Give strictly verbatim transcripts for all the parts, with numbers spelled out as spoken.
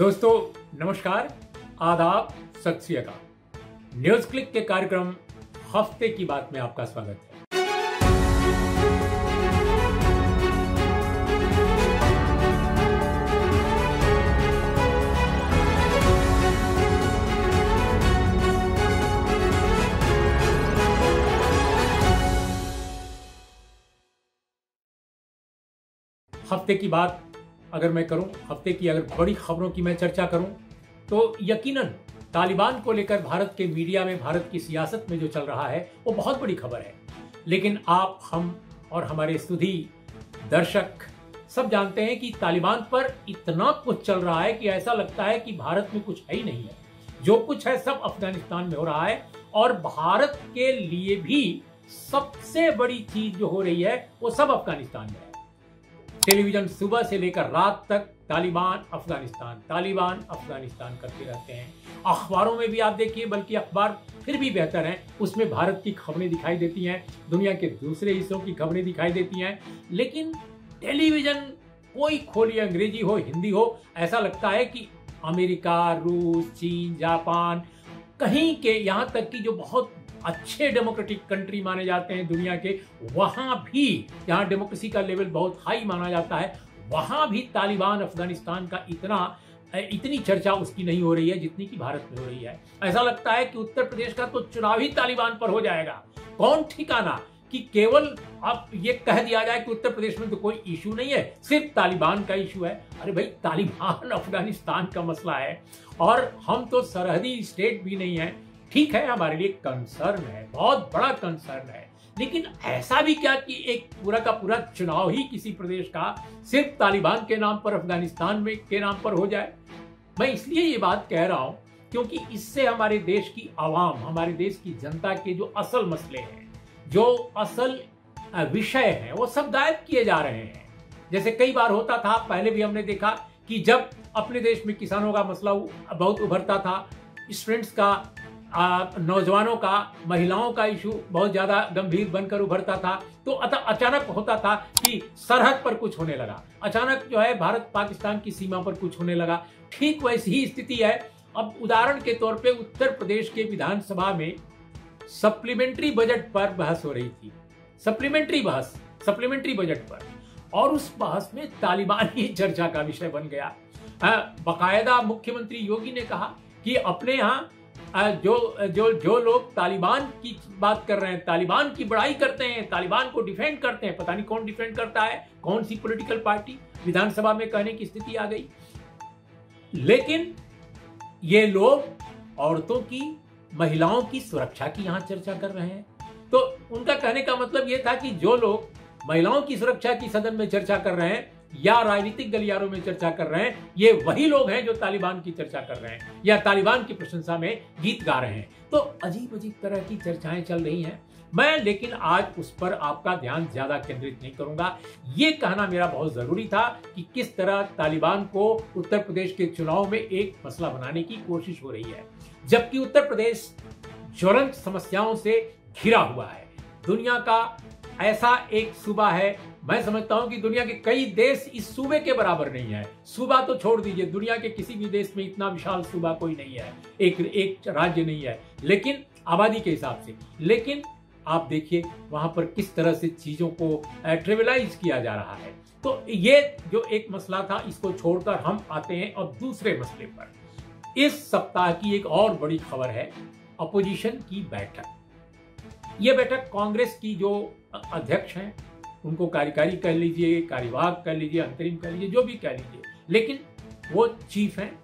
दोस्तों नमस्कार, आदाब, सत श्री अकाल। न्यूज़क्लिक के कार्यक्रम हफ्ते की बात में आपका स्वागत है। हफ्ते की बात अगर मैं करूं, हफ्ते की अगर बड़ी खबरों की मैं चर्चा करूं, तो यकीनन तालिबान को लेकर भारत के मीडिया में, भारत की सियासत में जो चल रहा है वो बहुत बड़ी खबर है। लेकिन आप, हम और हमारे सुधी दर्शक सब जानते हैं कि तालिबान पर इतना कुछ चल रहा है कि ऐसा लगता है कि भारत में कुछ है ही नहीं है। जो कुछ है सब अफगानिस्तान में हो रहा है। और भारत के लिए भी सबसे बड़ी चीज जो हो रही है वो सब अफगानिस्तान में है। टेलीविजन सुबह से लेकर रात तक तालिबान अफगानिस्तान, तालिबान अफगानिस्तान करते रहते हैं। अखबारों में भी आप देखिए, बल्कि अखबार फिर भी बेहतर हैं, उसमें भारत की खबरें दिखाई देती हैं, दुनिया के दूसरे हिस्सों की खबरें दिखाई देती हैं। लेकिन टेलीविजन कोई खोलिए, अंग्रेजी हो हिंदी हो, ऐसा लगता है कि अमेरिका, रूस, चीन, जापान, कहीं के, यहाँ तक कि जो बहुत अच्छे डेमोक्रेटिक कंट्री माने जाते हैं दुनिया के, वहां भी, जहां डेमोक्रेसी का लेवल बहुत हाई माना जाता है, वहां भी तालिबान अफगानिस्तान का इतना इतनी चर्चा उसकी नहीं हो रही है जितनी कि भारत में हो रही है। ऐसा लगता है कि उत्तर प्रदेश का तो चुनाव ही तालिबान पर हो जाएगा। कौन ठिकाना कि केवल आप ये कह दिया जाए कि उत्तर प्रदेश में तो कोई इशू नहीं है, सिर्फ तालिबान का इशू है। अरे भाई, तालिबान अफगानिस्तान का मसला है और हम तो सरहदी स्टेट भी नहीं है। ठीक है, हमारे लिए कंसर्न है, बहुत बड़ा कंसर्न है, लेकिन ऐसा भी क्या कि एक पूरा का पूरा चुनाव ही किसी प्रदेश का सिर्फ तालिबान के नाम पर, अफगानिस्तान में के नाम पर हो जाए। मैं इसलिए ये बात कह रहा हूँ क्योंकि इससे हमारे देश की आवाम, हमारे देश की जनता के जो असल मसले हैं, जो असल विषय हैं, वो सब गायब किए जा रहे हैं। जैसे कई बार होता था, पहले भी हमने देखा कि जब अपने देश में किसानों का मसला बहुत उभरता था, स्टूडेंट्स का, नौजवानों का, महिलाओं का इशू बहुत ज्यादा गंभीर बनकर उभरता था, तो अचानक होता था कि सरहद पर कुछ होने लगा, अचानक जो है भारत पाकिस्तान की सीमा पर कुछ होने लगा। ठीक वैसी ही स्थिति है। अब उदाहरण के तौर पे उत्तर प्रदेश के विधानसभा में सप्लीमेंट्री बजट पर बहस हो रही थी, सप्लीमेंट्री बहस सप्लीमेंट्री बजट पर, और उस बहस में तालिबान ही चर्चा का विषय बन गया। बाकायदा मुख्यमंत्री योगी ने कहा कि अपने यहाँ जो जो जो लोग तालिबान की बात कर रहे हैं, तालिबान की बड़ाई करते हैं, तालिबान को डिफेंड करते हैं, पता नहीं कौन डिफेंड करता है, कौन सी पॉलिटिकल पार्टी, विधानसभा में कहने की स्थिति आ गई। लेकिन ये लोग औरतों की, महिलाओं की सुरक्षा की यहाँ चर्चा कर रहे हैं। तो उनका कहने का मतलब ये था कि जो लोग महिलाओं की सुरक्षा की सदन में चर्चा कर रहे हैं या राजनीतिक गलियारों में चर्चा कर रहे हैं, ये वही लोग हैं जो तालिबान की चर्चा कर रहे हैं या तालिबान की प्रशंसा में गीत गा रहे हैं। तो अजीब अजीब तरह की चर्चाएं चल रही हैं। मैं लेकिन आज उस पर आपका ध्यान ज्यादा केंद्रित नहीं करूंगा। ये कहना मेरा बहुत जरूरी था कि किस तरह तालिबान को उत्तर प्रदेश के चुनाव में एक मसला बनाने की कोशिश हो रही है, जबकि उत्तर प्रदेश ज्वलंत समस्याओं से घिरा हुआ है। दुनिया का ऐसा एक सूबा है, मैं समझता हूं कि दुनिया के कई देश इस सूबे के बराबर नहीं है। सूबा तो छोड़ दीजिए, दुनिया के किसी भी देश में इतना विशाल सूबा कोई नहीं है, एक एक राज्य नहीं है, लेकिन आबादी के हिसाब से। लेकिन आप देखिए वहां पर किस तरह से चीजों को ट्रिविलाइज किया जा रहा है। तो ये जो एक मसला था, इसको छोड़कर हम आते हैं और दूसरे मसले पर। इस सप्ताह की एक और बड़ी खबर है अपोजिशन की बैठक। ये बैठक कांग्रेस की जो अध्यक्ष हैं, उनको कार्यकारी कह लीजिए, कार्यवाहक कह लीजिए, अंतरिम कह लीजिए, जो भी कह लीजिए, लेकिन वो चीफ हैं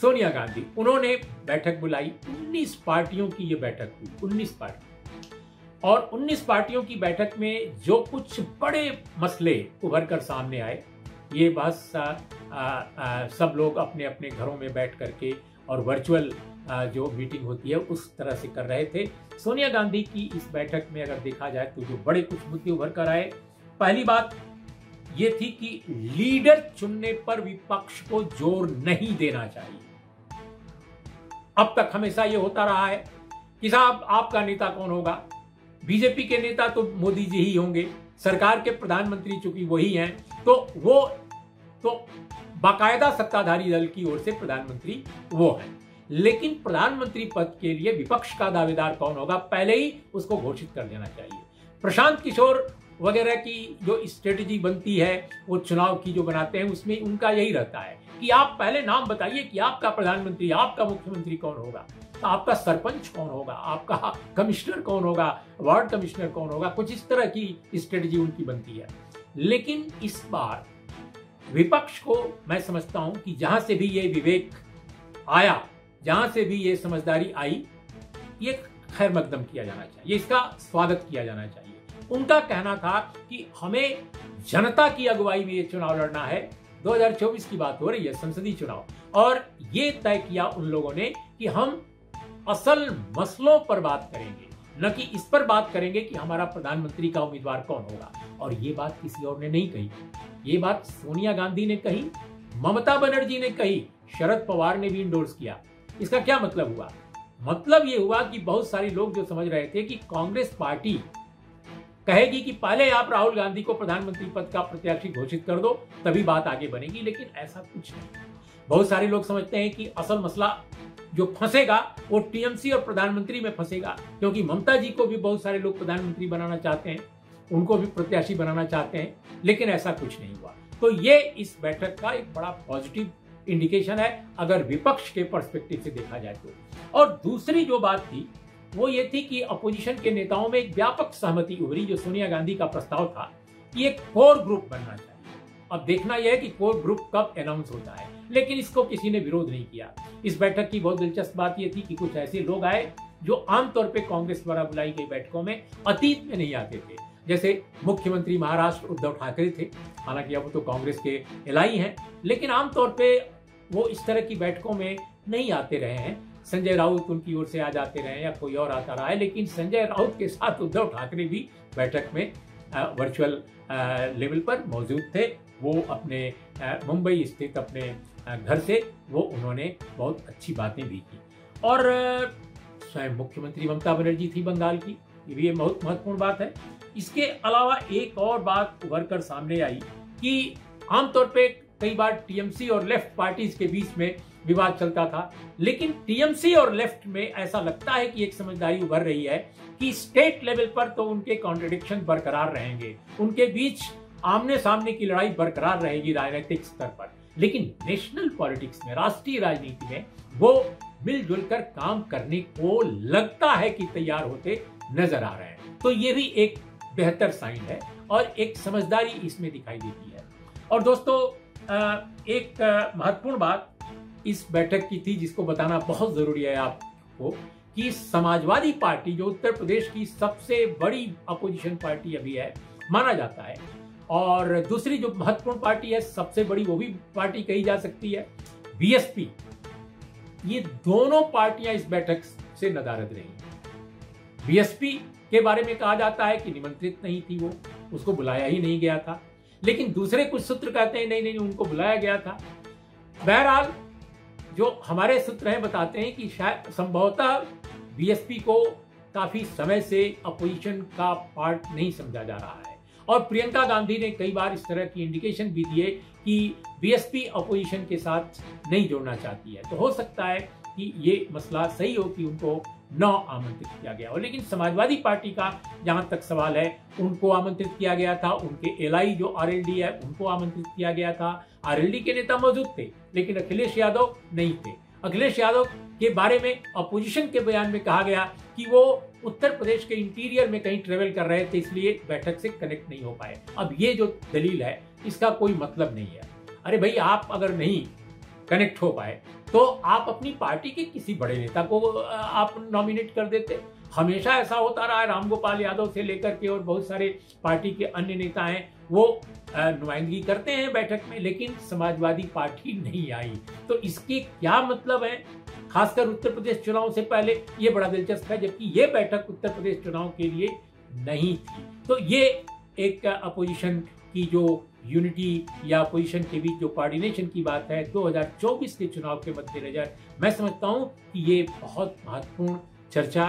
सोनिया गांधी। उन्होंने बैठक बुलाई, उन्नीस पार्टियों की ये बैठक हुई, उन्नीस पार्टी और उन्नीस पार्टियों की बैठक में जो कुछ बड़े मसले उभर कर सामने आए, ये बस आ, आ, आ, सब लोग अपने अपने घरों में बैठ करके और वर्चुअल जो मीटिंग होती है उस तरह से कर रहे थे। सोनिया गांधी की इस बैठक में अगर देखा जाए तो जो बड़े कुछ मुद्दे उभर कर आए, पहली बात ये थी कि लीडर चुनने पर विपक्ष को जोर नहीं देना चाहिए। अब तक हमेशा ये होता रहा है कि साहब आपका नेता कौन होगा, बीजेपी के नेता तो मोदी जी ही होंगे, सरकार के प्रधानमंत्री चूंकि वही हैं, तो वो तो बाकायदा सत्ताधारी दल की ओर से प्रधानमंत्री वो है, लेकिन प्रधानमंत्री पद के लिए विपक्ष का दावेदार कौन होगा पहले ही उसको घोषित कर देना चाहिए। प्रशांत किशोर वगैरह की जो स्ट्रेटेजी बनती है वो चुनाव की जो बनाते हैं उसमें उनका यही रहता है कि आप पहले नाम बताइए कि आपका प्रधानमंत्री, आपका मुख्यमंत्री कौन होगा, आपका सरपंच कौन होगा, आपका कमिश्नर कौन होगा, वार्ड कमिश्नर कौन होगा, कुछ इस तरह की स्ट्रेटेजी उनकी बनती है। लेकिन इस बार विपक्ष को मैं समझता हूं कि जहां से भी ये विवेक आया, जहां से भी ये समझदारी आई, ये खैर मकदम किया जाना चाहिए, इसका स्वागत किया जाना चाहिए। उनका कहना था कि हमें जनता की अगुवाई में ये चुनाव लड़ना है, दो हज़ार चौबीस की बात हो रही है संसदीय चुनाव, और ये तय किया उन लोगों ने कि हम असल मसलों पर बात करेंगे, न कि इस पर बात करेंगे कि हमारा प्रधानमंत्री का उम्मीदवार कौन होगा। और ये बात किसी और ने नहीं कही, ये बात सोनिया गांधी ने कही, ममता बनर्जी ने कही, शरद पवार ने भी इंडोर्स किया। इसका क्या मतलब हुआ? मतलब ये हुआ कि बहुत सारे लोग जो समझ रहे थे कि कांग्रेस पार्टी कहेगी कि पहले आप राहुल गांधी को प्रधानमंत्री पद का प्रत्याशी घोषित कर दो तभी बात आगे बनेगी, लेकिन ऐसा कुछ नहीं। बहुत सारे लोग समझते हैं कि असल मसला जो फंसेगा वो टीएमसी और प्रधानमंत्री में फंसेगा, क्योंकि ममता जी को भी बहुत सारे लोग प्रधानमंत्री बनाना चाहते हैं, उनको भी प्रत्याशी बनाना चाहते हैं, लेकिन ऐसा कुछ नहीं हुआ। तो ये इस बैठक का एक बड़ा पॉजिटिव इंडिकेशन है अगर विपक्ष के पर्सपेक्टिव से देखा जाए तो। और दूसरी जो बात थी वो ये थी कि अपोजिशन के नेताओं में एक व्यापक सहमति उभरी, जो सोनिया गांधी का प्रस्ताव था कि एक कोर ग्रुप बनना चाहिए। अब देखना यह है कि कोर ग्रुप कब अनाउंस होता है, लेकिन इसको किसी ने विरोध नहीं किया। इस बैठक की बहुत दिलचस्प बात यह थी कि कुछ ऐसे लोग आए जो आमतौर पर कांग्रेस द्वारा बुलाई गई बैठकों में अतीत में नहीं आते थे, जैसे मुख्यमंत्री महाराष्ट्र उद्धव ठाकरे थे, हालांकि अब तो कांग्रेस के एलआई हैं, लेकिन आमतौर पर वो इस तरह की बैठकों में नहीं आते रहे हैं। संजय राउत उनकी ओर से आ जाते रहे या कोई और आता रहा है, लेकिन संजय राउत के साथ उद्धव ठाकरे भी बैठक में वर्चुअल लेवल पर मौजूद थे। वो अपने मुंबई स्थित अपने घर से वो उन्होंने बहुत अच्छी बातें भी की, और स्वयं मुख्यमंत्री ममता बनर्जी थी बंगाल की, ये भी बहुत महत्वपूर्ण बात है। इसके अलावा एक और बात उभर कर सामने आई कि आमतौर पर कई बार टीएमसी और लेफ्ट पार्टीज के बीच में विवाद चलता था, लेकिन टीएमसी और लेफ्ट में ऐसा लगता है कि एक समझदारी उभर रही है कि स्टेट लेवल पर तो उनके कॉन्ट्रडिक्शन बरकरार रहेंगे, उनके बीच आमने सामने की लड़ाई बरकरार रहेगी राजनीतिक स्तर पर, लेकिन नेशनल पॉलिटिक्स में, राष्ट्रीय राजनीति में वो मिलजुल कर काम करने को लगता है कि तैयार होते नजर आ रहे हैं। तो ये भी एक बेहतर साइन है और एक समझदारी इसमें दिखाई देती है। और दोस्तों एक महत्वपूर्ण बात इस बैठक की थी जिसको बताना बहुत जरूरी है आपको, कि समाजवादी पार्टी जो उत्तर प्रदेश की सबसे बड़ी अपोजिशन पार्टी अभी है माना जाता है, और दूसरी जो महत्वपूर्ण पार्टी है, सबसे बड़ी वो भी पार्टी कही जा सकती है बीएसपी, ये दोनों पार्टियां इस बैठक से नदारद रही। बीएसपी के बारे में कहा जाता है कि निमंत्रित नहीं थी वो, उसको बुलाया ही नहीं गया था, लेकिन दूसरे कुछ सूत्र कहते हैं नहीं नहीं उनको बुलाया गया था। बहरहाल जो हमारे सूत्र हैं बताते हैं कि शायद संभवतः बीएसपी को काफी समय से अपोजिशन का पार्ट नहीं समझा जा रहा है, और प्रियंका गांधी ने कई बार इस तरह की इंडिकेशन भी दिए कि बीएसपी अपोजिशन के साथ नहीं जोड़ना चाहती है। तो हो सकता है कि ये मसला सही हो कि उनको न आमंत्रित किया गया हो, लेकिन समाजवादी पार्टी का जहाँ तक सवाल है उनको आमंत्रित किया गया था, उनके एलआई जो आरएलडी है उनको आमंत्रित किया गया था, आरएलडी के नेता मौजूद थे लेकिन अखिलेश यादव नहीं थे। अखिलेश यादव के बारे में अपोजिशन के बयान में कहा गया कि वो उत्तर प्रदेश के इंटीरियर में कहीं ट्रेवल कर रहे थे, इसलिए बैठक से कनेक्ट नहीं हो पाए। अब ये जो दलील है इसका कोई मतलब नहीं है। अरे भाई, आप अगर नहीं कनेक्ट हो पाए तो आप अपनी पार्टी के किसी बड़े नेता को आप नॉमिनेट कर देते। हमेशा ऐसा होता रहा है, रामगोपाल यादव से लेकर के और बहुत सारे पार्टी के अन्य नेता हैं वो नुमाइंदगी करते हैं बैठक में, लेकिन समाजवादी पार्टी नहीं आई। तो इसके क्या मतलब है, खासकर उत्तर प्रदेश चुनाव से पहले? ये बड़ा दिलचस्प है, जबकि ये बैठक उत्तर प्रदेश चुनाव के लिए नहीं थी। तो ये एक अपोजिशन की जो यूनिटी या अपोजिशन के बीच जो कोऑर्डिनेशन की बात है दो हज़ार चौबीस के चुनाव के मद्देनजर, मैं समझता हूँ कि ये बहुत महत्वपूर्ण चर्चा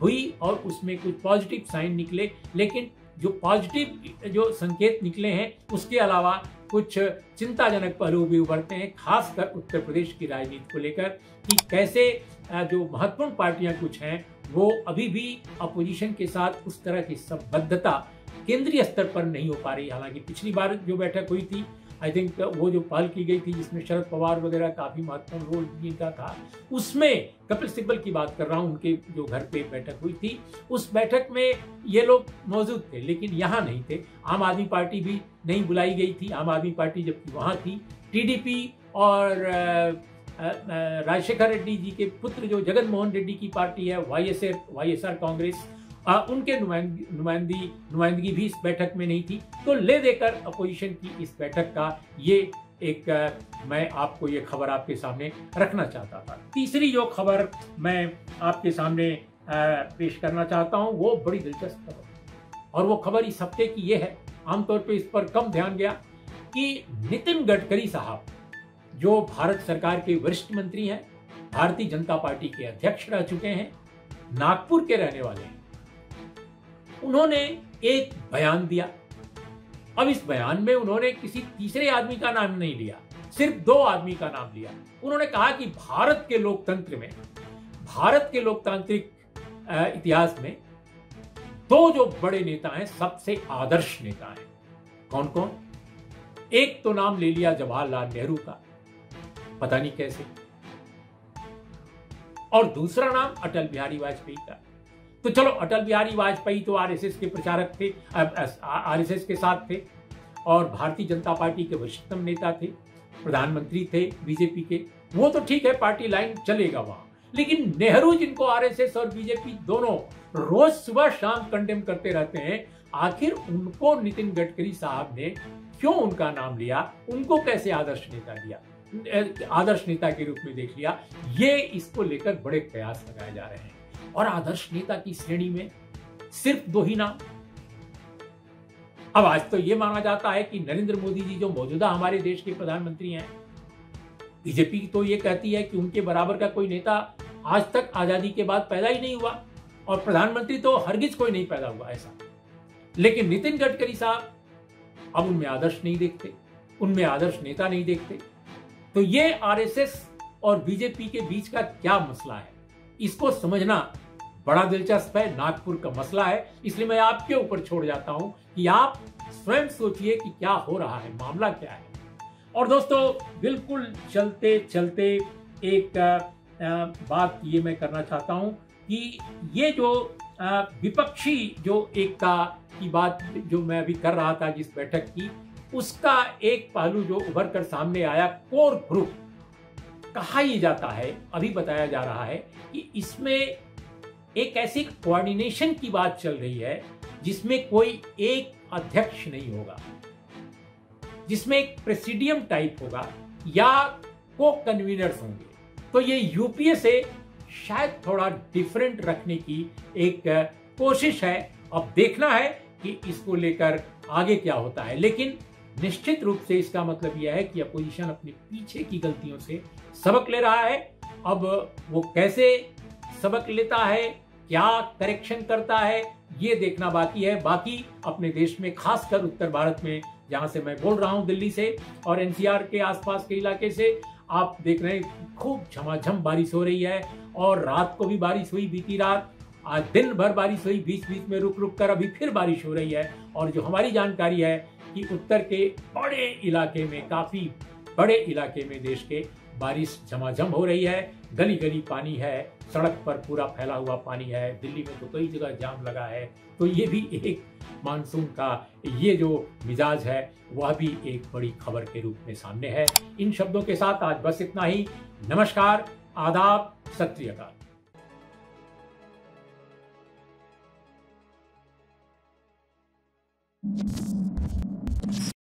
हुई और उसमें कुछ पॉजिटिव साइन निकले, लेकिन जो पॉजिटिव जो संकेत निकले हैं उसके अलावा कुछ चिंताजनक पहलू भी उभरते हैं, खासकर उत्तर प्रदेश की राजनीति को लेकर कि कैसे जो महत्वपूर्ण पार्टियां कुछ हैं वो अभी भी अपोजिशन के साथ उस तरह की संबद्धता केंद्रीय स्तर पर नहीं हो पा रही। हालांकि पिछली बार जो बैठक हुई थी, आई थिंक वो जो पहल की गई थी जिसमें शरद पवार वगैरह काफ़ी महत्वपूर्ण रोल इनका था, उसमें कपिल सिब्बल की बात कर रहा हूँ, उनके जो घर पे बैठक हुई थी उस बैठक में ये लोग मौजूद थे लेकिन यहाँ नहीं थे। आम आदमी पार्टी भी नहीं बुलाई गई थी, आम आदमी पार्टी जबकि वहाँ थी। टीडीपी और राजशेखर रेड्डी जी के पुत्र जो जगनमोहन रेड्डी की पार्टी है, Y S R Y S R Congress, आ, उनके नुमाइंदी नुमाइंदी नुमाइंदगी भी इस बैठक में नहीं थी। तो ले देकर अपोजिशन की इस बैठक का ये एक मैं आपको ये खबर आपके सामने रखना चाहता था। तीसरी जो खबर मैं आपके सामने पेश करना चाहता हूँ वो बड़ी दिलचस्प खबर, और वो खबर इस हफ्ते की ये है, आमतौर पे इस पर कम ध्यान गया, कि नितिन गडकरी साहब जो भारत सरकार के वरिष्ठ मंत्री हैं, भारतीय जनता पार्टी के अध्यक्ष रह चुके हैं, नागपुर के रहने वाले हैं, उन्होंने एक बयान दिया। अब इस बयान में उन्होंने किसी तीसरे आदमी का नाम नहीं लिया, सिर्फ दो आदमी का नाम लिया। उन्होंने कहा कि भारत के लोकतंत्र में, भारत के लोकतांत्रिक इतिहास में दो जो बड़े नेता हैं सबसे आदर्श नेता हैं। कौन कौन? एक तो नाम ले लिया जवाहरलाल नेहरू का, पता नहीं कैसे, और दूसरा नाम अटल बिहारी वाजपेयी का। तो चलो, अटल बिहारी वाजपेयी तो आरएसएस के प्रचारक थे, आरएसएस के साथ थे और भारतीय जनता पार्टी के वरिष्ठतम नेता थे, प्रधानमंत्री थे बीजेपी के, वो तो ठीक है, पार्टी लाइन चलेगा वहां। लेकिन नेहरू जिनको आरएसएस और बीजेपी दोनों रोज सुबह शाम कंडेम करते रहते हैं, आखिर उनको नितिन गडकरी साहब ने क्यों उनका नाम लिया, उनको कैसे आदर्श नेता लिया, आदर्श नेता के रूप में देख लिया? ये इसको लेकर बड़े प्रयास लगाए जा रहे हैं। और आदर्श नेता की श्रेणी में सिर्फ दो ही नाम। अब आज तो यह माना जाता है कि नरेंद्र मोदी जी जो मौजूदा हमारे देश के प्रधानमंत्री हैं, बीजेपी तो यह कहती है कि उनके बराबर का कोई नेता आज तक आजादी के बाद पैदा ही नहीं हुआ और प्रधानमंत्री तो हरगिज कोई नहीं पैदा हुआ ऐसा। लेकिन नितिन गडकरी साहब अब उनमें आदर्श नहीं देखते, उनमें आदर्श नेता नहीं देखते। तो ये आरएसएस और बीजेपी के बीच का क्या मसला है, इसको समझना बड़ा दिलचस्प है। नागपुर का मसला है, इसलिए मैं आपके ऊपर छोड़ जाता हूं कि आप स्वयं सोचिए कि क्या हो रहा है, मामला क्या है। और दोस्तों, बिल्कुल चलते चलते एक बात ये मैं करना चाहता हूं कि ये जो विपक्षी जो एकता की बात जो मैं अभी कर रहा था जिस बैठक की, उसका एक पहलू जो उभर कर सामने आया, कोर ग्रुप कहा ही जाता है, अभी बताया जा रहा है कि इसमें एक ऐसी कोऑर्डिनेशन की बात चल रही है जिसमें कोई एक अध्यक्ष नहीं होगा, जिसमें एक प्रेसिडियम टाइप होगा या को कन्वीनर्स होंगे। तो ये यूपीए से शायद थोड़ा डिफरेंट रखने की एक कोशिश है। अब देखना है कि इसको लेकर आगे क्या होता है, लेकिन निश्चित रूप से इसका मतलब यह है कि अपोजिशन अपने पीछे की गलतियों से सबक ले रहा है। अब वो कैसे सबक लेता है, क्या करेक्शन करता है, ये देखना बाकी है। बाकी अपने देश में, खासकर उत्तर भारत में, जहाँ से मैं बोल रहा हूँ, दिल्ली से और एनसीआर के आसपास के इलाके से, आप देख रहे हैं खूब झमाझम बारिश हो रही है। और रात को भी बारिश हुई, बीती रात, आज दिन भर बारिश हुई, बीच बीच में रुक रुक कर अभी फिर बारिश हो रही है। और जो हमारी जानकारी है कि उत्तर के बड़े इलाके में, काफ़ी बड़े इलाके में देश के, बारिश झमाझम हो रही है, गली गली पानी है, सड़क पर पूरा फैला हुआ पानी है, दिल्ली में तो कई जगह जाम लगा है। तो ये भी एक मानसून का ये जो मिजाज है वह भी एक बड़ी खबर के रूप में सामने है। इन शब्दों के साथ आज बस इतना ही। नमस्कार, आदाब, सत श्री अकाल।